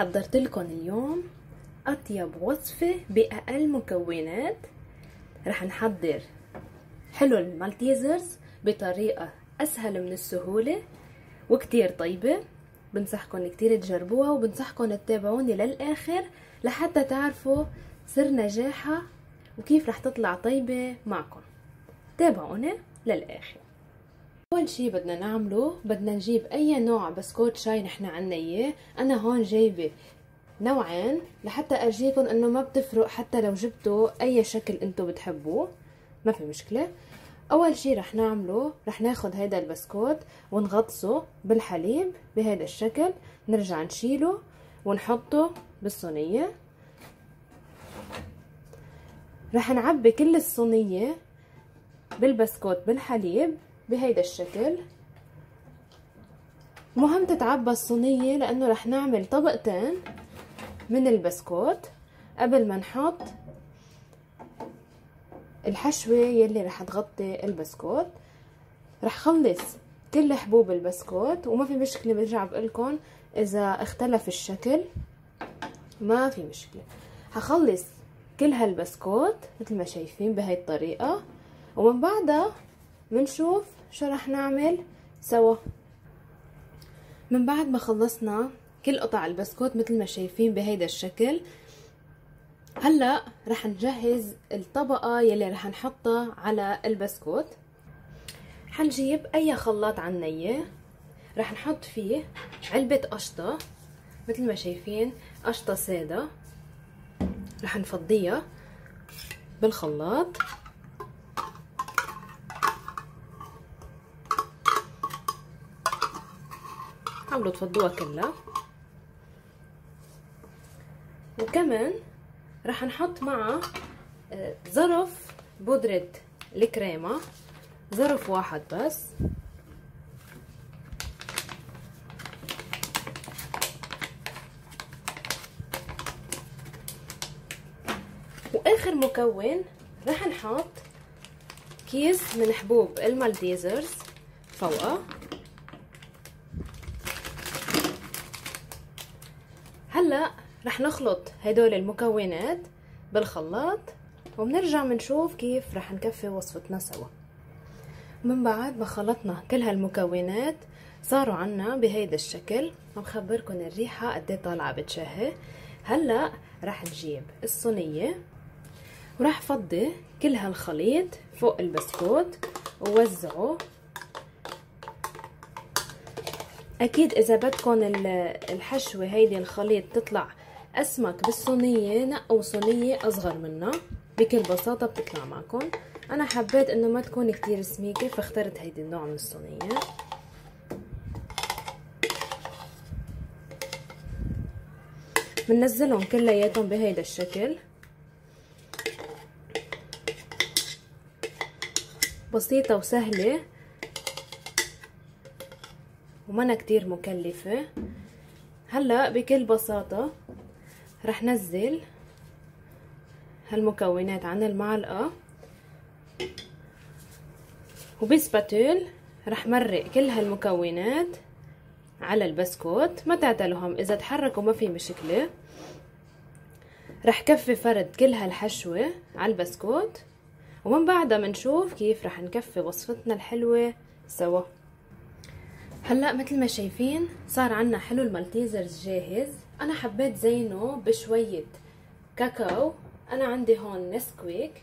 حضرت لكم اليوم اطيب وصفه باقل مكونات. رح نحضر حلو المالتيزرز بطريقه اسهل من السهوله وكتير طيبه. بنصحكم كتير تجربوها وبنصحكم تتابعوني للاخر لحتى تعرفوا سر نجاحها وكيف رح تطلع طيبه معكم. تابعونا للاخر. اول شي بدنا نعمله بدنا نجيب اي نوع بسكوت شاي نحن عنا اياه. انا هون جايبه نوعين لحتى ارجيكم انه ما بتفرق، حتى لو جبتوا اي شكل انتو بتحبوه ما في مشكله. اول شي رح نعمله رح ناخد هيدا البسكوت ونغطسه بالحليب بهيدا الشكل، نرجع نشيله ونحطه بالصينيه. رح نعبي كل الصينيه بالبسكوت بالحليب بهيدا الشكل. مهم تتعبى الصينيه لانه رح نعمل طبقتين من البسكوت قبل ما نحط الحشوه يلي رح تغطي البسكوت. رح خلص كل حبوب البسكوت وما في مشكله، برجع بقلكن اذا اختلف الشكل ما في مشكله. هخلص كل هالبسكوت مثل ما شايفين بهي الطريقه، ومن بعدها منشوف شو رح نعمل سوا. من بعد ما خلصنا كل قطع البسكوت مثل ما شايفين بهيدا الشكل، هلا رح نجهز الطبقه يلي رح نحطها على البسكوت. حنجيب اي خلاط عنا اياه، رح نحط فيه علبه قشطه مثل ما شايفين، قشطه ساده. رح نفضيها بالخلاط. حاولوا تفضوها كلها. وكمان رح نحط معها ظرف بودرة الكريمة، ظرف واحد بس. واخر مكون رح نحط كيس من حبوب المالتيزرز فوقها. هلا رح نخلط هدول المكونات بالخلاط وبنرجع بنشوف كيف رح نكفي وصفتنا سوا. من بعد ما خلطنا كل هالمكونات صاروا عنا بهيدا الشكل. ما بخبركن الريحه قد ايه طالعه بتشهي. هلا رح نجيب الصينيه ورح افضي كل هالخليط فوق البسكوت ووزعه. اكيد اذا بدكن الحشوه هيدي الخليط تطلع اسمك بالصينيه نقوا صينيه اصغر منها، بكل بساطه بتطلع معكم. انا حبيت انه ما تكون كتير سميكه فاخترت هيدي النوع من الصينيه. بننزلهم كلياتهم بهيدا الشكل. بسيطه وسهله ومانا كتير مكلفة. هلا بكل بساطة رح نزل هالمكونات عن المعلقة وبسباتول رح مرق كل هالمكونات على البسكوت. ما تعتلهم، اذا تحركوا ما في مشكلة. رح كفي فرد كل هالحشوة على البسكوت ومن بعدها منشوف كيف رح نكفي وصفتنا الحلوة سوا. هلا مثل ما شايفين صار عنا حلو المالتيزرز جاهز. انا حبيت زينه بشويه كاكاو. انا عندي هون نسكويك.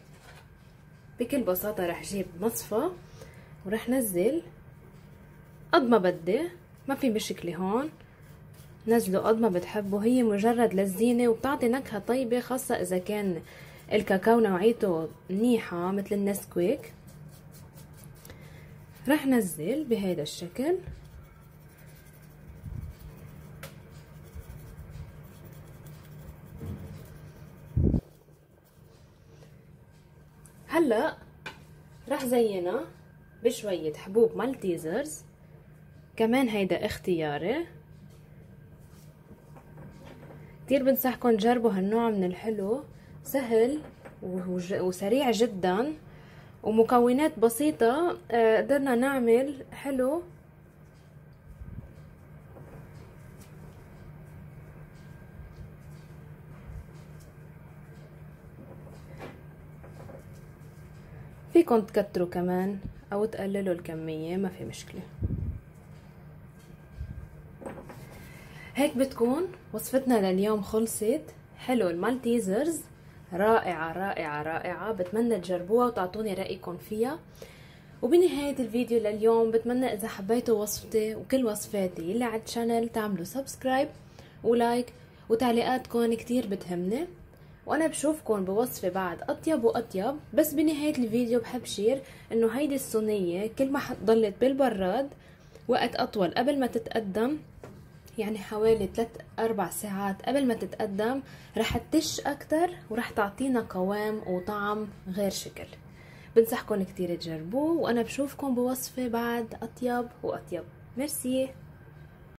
بكل بساطه رح جيب مصفى ورح نزل قد ما بدي، ما في مشكله. هون نزلوا قد ما بتحبوا، هي مجرد للزينه وبتعطي نكهه طيبه خاصه اذا كان الكاكاو نوعيته منيحه مثل النسكويك. رح نزل بهيدا الشكل. هلا رح زينا بشوية حبوب مالتيزرز كمان، هيدا اختياري. كتير بنصحكم تجربوا هالنوع من الحلو، سهل وسريع جدا ومكونات بسيطة. قدرنا نعمل حلو فيكم تكتروا كمان او تقللوا الكمية، ما في مشكلة. هيك بتكون وصفتنا لليوم خلصت. حلو المالتيزرز، رائعة رائعة رائعة، بتمنى تجربوها وتعطوني رأيكم فيها. وبنهاية الفيديو لليوم بتمنى اذا حبيتوا وصفتي وكل وصفاتي اللي على الشانل تعملوا سبسكرايب ولايك، وتعليقاتكم كتير بتهمني. وانا بشوفكم بوصفة بعد اطيب واطيب. بس بنهاية الفيديو بحب شير انه هيدي الصينية كل ما ضلت بالبراد وقت اطول قبل ما تتقدم، يعني حوالي 3-4 ساعات قبل ما تتقدم، رح تتش اكتر ورح تعطينا قوام وطعم غير شكل. بنصحكم كتير تجربوه، وانا بشوفكم بوصفة بعد اطيب واطيب. ميرسي.